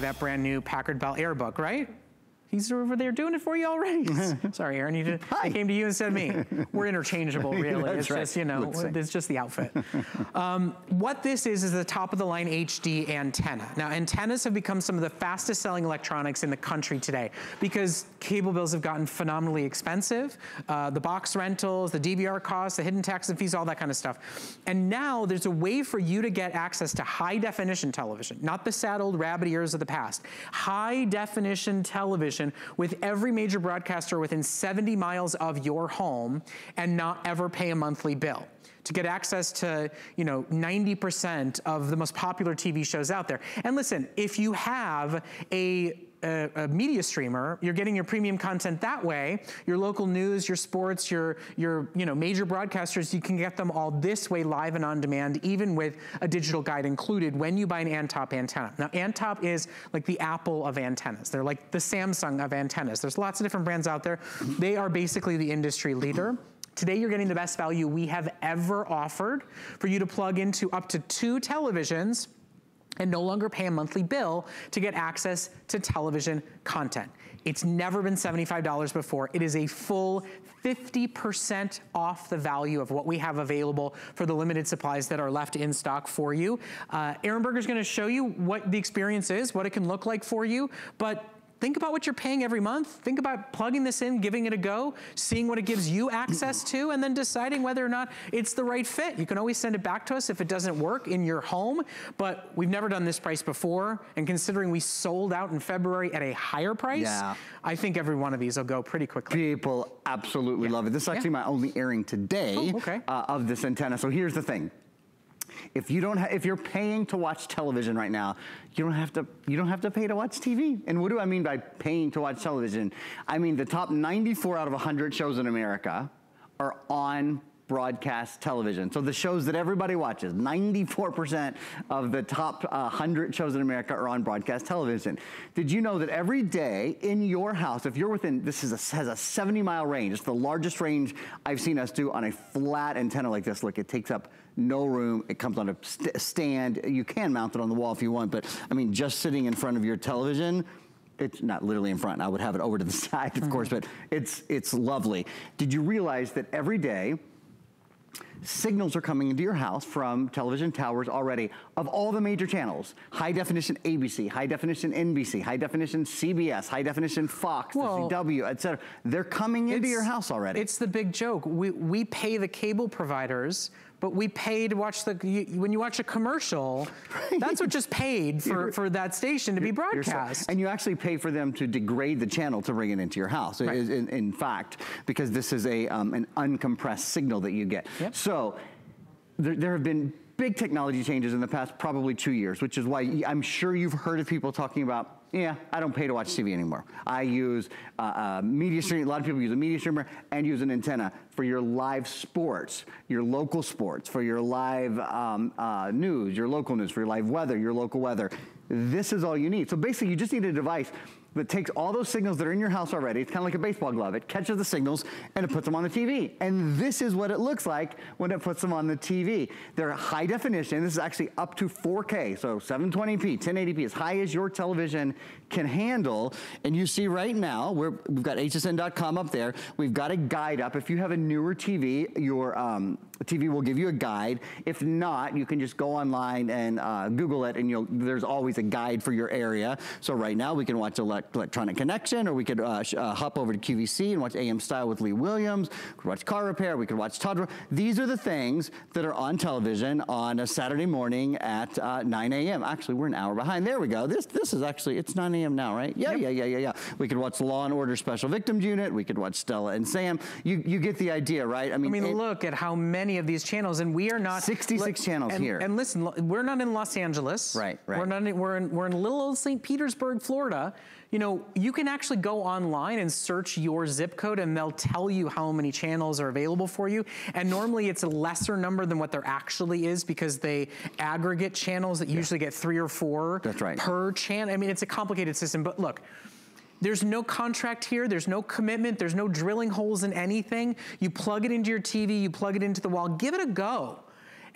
That brand new Packard Bell Airbook, right? He's over there doing it for you already. Sorry, Aaron, you did, I came to you instead of me. We're interchangeable, really. It's right. Just, you know, it's just the outfit. What this is the top of the line HD antenna. Now, antennas have become some of the fastest selling electronics in the country today because cable bills have gotten phenomenally expensive. The box rentals, the DVR costs, the hidden taxes and fees, all that kind of stuff. And now there's a way for you to get access to high definition television, not the sad old rabbit ears of the past. High definition television with every major broadcaster within 70 miles of your home and not ever pay a monthly bill. To get access to, you know, 90% of the most popular TV shows out there. And listen, if you have a media streamer, you're getting your premium content that way, your local news, your sports, your you know, major broadcasters, you can get them all this way live and on demand, even with a digital guide included when you buy an Antop antenna. Now, Antop is like the Apple of antennas. They're like the Samsung of antennas. There's lots of different brands out there. They are basically the industry leader. Today, you're getting the best value we have ever offered for you to plug into up to 2 televisions and no longer pay a monthly bill to get access to television content. It's never been $75 before. It is a full 50% off the value of what we have available for the limited supplies that are left in stock for you. Aaron Berger's gonna show you what the experience is, what it can look like for you, but think about what you're paying every month. Think about plugging this in, giving it a go, seeing what it gives you access to, and then deciding whether or not it's the right fit. You can always send it back to us if it doesn't work in your home, but we've never done this price before. And considering we sold out in February at a higher price, yeah. I think every one of these will go pretty quickly. People absolutely love it. This is actually my only airing today of this antenna. So here's the thing. If you don't, if you're paying to watch television right now, you don't have to pay to watch TV. And what do I mean by paying to watch television? I mean the top 94 out of 100 shows in America are on broadcast television. So the shows that everybody watches, 94% of the top 100 shows in America are on broadcast television. Did you know that every day in your house, if you're within, this is has a 70-mile range. It's the largest range I've seen us do on a flat antenna like this. Look, it takes up no room. It comes on a stand. You can mount it on the wall if you want, but I mean, just sitting in front of your television, it's not literally in front. I would have it over to the side, of course, but it's lovely. Did you realize that every day, signals are coming into your house from television towers already of all the major channels. High definition ABC, high definition NBC, high definition CBS, high definition Fox, well, the CW, etc. They're coming into your house already. It's the big joke. We pay the cable providers, but we pay to watch the, when you watch a commercial, that's what just paid for that station to be broadcast. And you actually pay for them to degrade the channel to bring it into your house, in fact, because this is a an uncompressed signal that you get. Yep. So there have been big technology changes in the past probably 2 years, which is why I'm sure you've heard of people talking about, yeah, I don't pay to watch TV anymore. I use a media stream. A lot of people use a media streamer and use an antenna for your live sports, your local sports, for your live news, your local news, for your live weather, your local weather. This is all you need. So basically, you just need a device that takes all those signals that are in your house already. It's kind of like a baseball glove. It catches the signals and it puts them on the TV. And this is what it looks like when it puts them on the TV. They're high definition. This is actually up to 4K, so 720p, 1080p, as high as your television can handle. And you see right now, we've got hsn.com up there. We've got a guide up. If you have a newer TV, your TV will give you a guide. If not, you can just go online and Google it, and there's always a guide for your area. So right now, we can watch Electronic Connection, or we could hop over to QVC and watch AM Style with Lee Williams. We could watch Car Repair. We could watch Todd. These are the things that are on television on a Saturday morning at 9 a.m. Actually, we're an hour behind. There we go. This is actually, it's 9 a.m. now, right? Yeah, yeah. We could watch Law and Order Special Victims Unit. We could watch Stella and Sam. You get the idea, right? I mean, look at how many of these channels, and we are not 66 channels here. And listen, we're not in Los Angeles. Right. We're in little old St. Petersburg, Florida. You know, you can actually go online and search your zip code and they'll tell you how many channels are available for you. And normally it's a lesser number than what there actually is because they aggregate channels that usually get 3 or 4 per channel. I mean, it's a complicated system, but look, there's no contract here, there's no commitment, there's no drilling holes in anything. You plug it into your TV, you plug it into the wall, give it a go.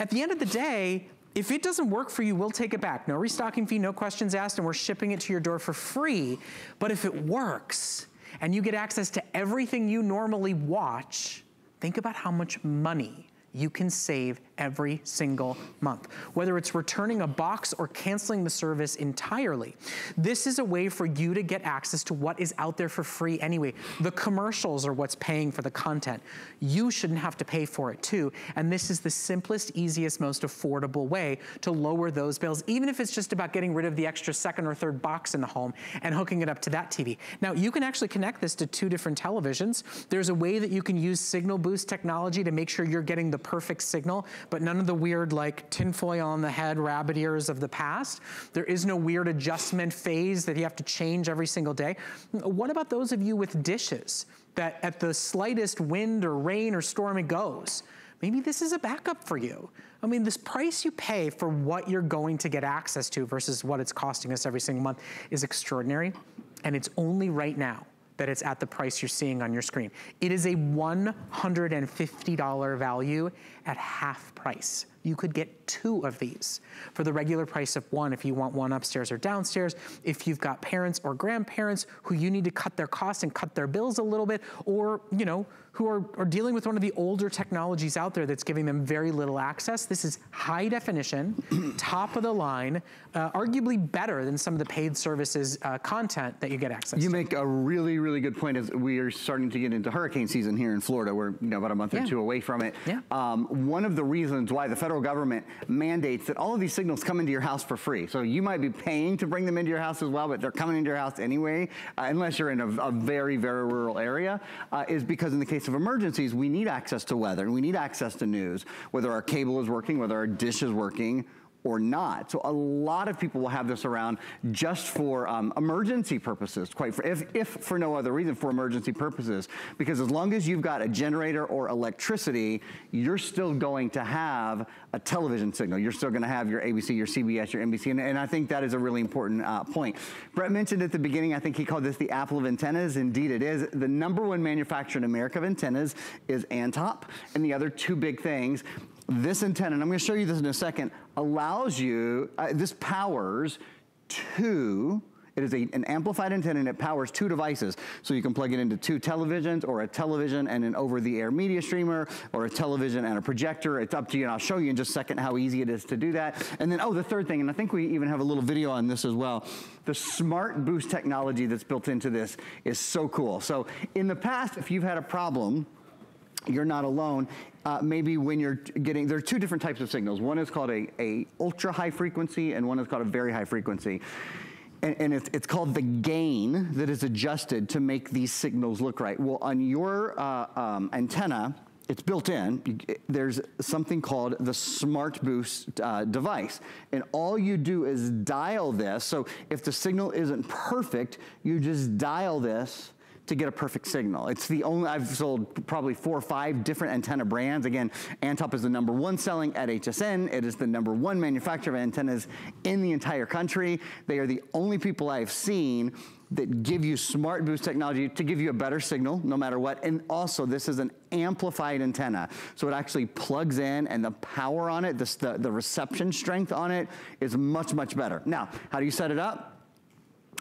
At the end of the day, If it doesn't work for you, we'll take it back. No restocking fee, no questions asked, and we're shipping it to your door for free. But if it works and you get access to everything you normally watch, think about how much money you can save every single month, whether it's returning a box or canceling the service entirely. This is a way for you to get access to what is out there for free anyway. The commercials are what's paying for the content. You shouldn't have to pay for it too. And this is the simplest, easiest, most affordable way to lower those bills, even if it's just about getting rid of the extra second or third box in the home and hooking it up to that TV. Now, you can actually connect this to two different televisions. There's a way that you can use signal boost technology to make sure you're getting the perfect signal, but none of the weird like tinfoil on the head, rabbit ears of the past. There is no weird adjustment phase that you have to change every single day. What about those of you with dishes that at the slightest wind or rain or storm it goes? Maybe this is a backup for you. I mean, this price you pay for what you're going to get access to versus what it's costing us every single month is extraordinary, and it's only right now that it's at the price you're seeing on your screen. It is a $150 value at half price. You could get two of these for the regular price of one if you want one upstairs or downstairs, if you've got parents or grandparents who you need to cut their costs and cut their bills a little bit, or, you know, who are dealing with one of the older technologies out there that's giving them very little access. This is high definition, top of the line, arguably better than some of the paid services content that you get access to. You make a really, really good point as we are starting to get into hurricane season here in Florida. We're, you know, about a month or two away from it. Yeah. One of the reasons why the federal government mandates that all of these signals come into your house for free. So you might be paying to bring them into your house as well, but they're coming into your house anyway, unless you're in a very, very rural area, is because in the case of emergencies, we need access to weather and we need access to news, whether our cable is working, whether our dish is working or not. So a lot of people will have this around just for emergency purposes, if for no other reason, for emergency purposes. Because as long as you've got a generator or electricity, you're still going to have a television signal. You're still gonna have your ABC, your CBS, your NBC, and I think that is a really important point. Brett mentioned at the beginning, I think he called this the Apple of antennas. Indeed it is. The number one manufacturer in America of antennas is Antop, and the other two big things, this antenna, and I'm gonna show you this in a second, allows you, this powers two, it is an amplified antenna and it powers two devices. So you can plug it into two televisions or a television and an over-the-air media streamer or a television and a projector. It's up to you, and I'll show you in just a second how easy it is to do that. And then, oh, the third thing, and I think we even have a little video on this as well. The smart boost technology that's built into this is so cool. So in the past, if you've had a problem, you're not alone. Maybe when you're getting, there are two different types of signals. One is called a ultra high frequency and one is called a very high frequency. And it's called the gain that is adjusted to make these signals look right. Well, on your antenna, it's built in, there's something called the smart boost device. And all you do is dial this. So if the signal isn't perfect, you just dial this to get a perfect signal. It's the only, I've sold probably 4 or 5 different antenna brands. Again, Antop is the #1 selling at HSN. It is the #1 manufacturer of antennas in the entire country. They are the only people I've seen that give you smart boost technology to give you a better signal no matter what. And also this is an amplified antenna. So it actually plugs in and the power on it, the reception strength on it is much, much better. Now, how do you set it up?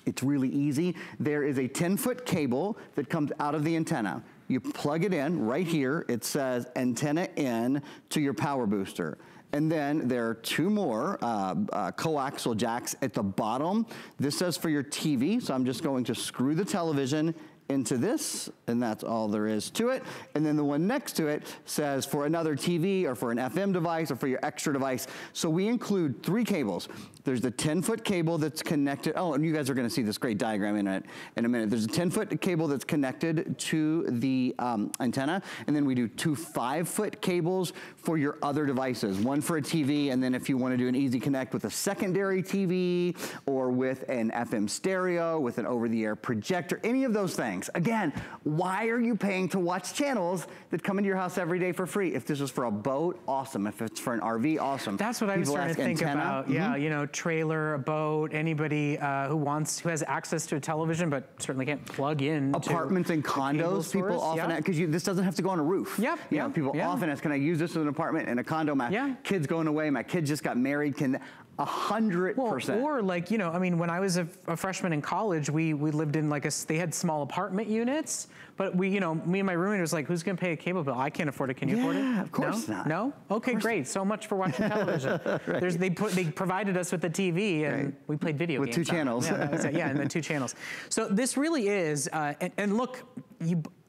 It's really easy. There is a 10-foot cable that comes out of the antenna. You plug it in right here. It says antenna in to your power booster. And then there are two more coaxial jacks at the bottom. This says for your TV, so I'm just going to screw the television into this, and that's all there is to it. And then the one next to it says for another TV or for an FM device or for your extra device. So we include 3 cables. There's the 10-foot cable that's connected. Oh, and you guys are gonna see this great diagram in a minute. There's a 10-foot cable that's connected to the antenna. And then we do two 5-foot cables for your other devices. One for a TV, and then if you wanna do an easy connect with a secondary TV or with an FM stereo, with an over-the-air projector, any of those things. things. Again, why are you paying to watch channels that come into your house every day for free? If this was for a boat, awesome. If it's for an RV, awesome. That's what I was trying to think about. Mm-hmm. Yeah, you know, trailer, a boat, anybody who has access to a television but certainly can't plug in. Apartments and condos, people often, because this doesn't have to go on a roof. Yep. You know, people often ask, can I use this as an apartment and a condo? My kid's going away, my kid just got married, can... 100%. Or like, you know, I mean, when I was a freshman in college, we lived in like they had small apartment units, but we, you know, me and my roommate was like, who's going to pay a cable bill? I can't afford it. Can you afford it? Yeah, of course not. No? Okay, great. Not. So much for watching television. Right. They provided us with the TV and we played video games. With two channels. Yeah, that was it. Yeah, and then two channels. So this really is, and look,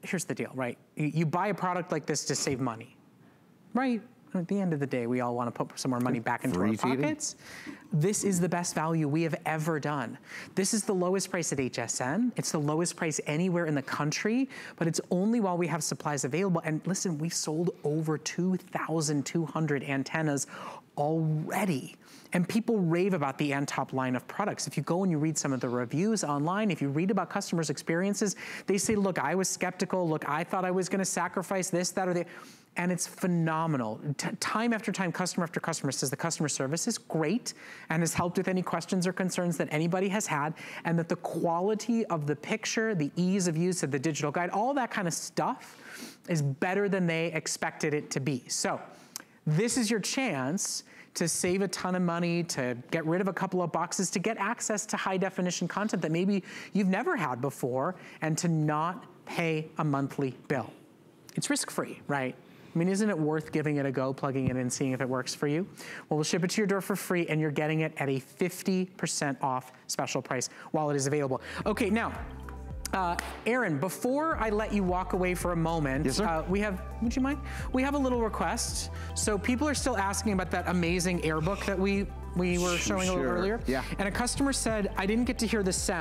here's the deal, right? You buy a product like this to save money, right? At the end of the day, we all want to put some more money back into our pockets. This is the best value we have ever done. This is the lowest price at HSN. It's the lowest price anywhere in the country, but it's only while we have supplies available. And listen, we've sold over 2,200 antennas already. And people rave about the Antop line of products. If you go and you read some of the reviews online, if you read about customers' experiences, they say, look, I was skeptical. Look, I thought I was going to sacrifice this, that, or the... And it's phenomenal. Time after time, customer after customer says the customer service is great and has helped with any questions or concerns that anybody has had, and that the quality of the picture, the ease of use of the digital guide, all that kind of stuff is better than they expected it to be. So this is your chance to save a ton of money, to get rid of a couple of boxes, to get access to high definition content that maybe you've never had before, and to not pay a monthly bill. It's risk-free, right? I mean, isn't it worth giving it a go, plugging it in, seeing if it works for you? Well, we'll ship it to your door for free, and you're getting it at a 50% off special price while it is available. Okay, now, Aaron, before I let you walk away for a moment, yes, sir. Would you mind? We have a little request. So people are still asking about that amazing airbook that we were showing a little earlier. Yeah. And a customer said, I didn't get to hear the sound.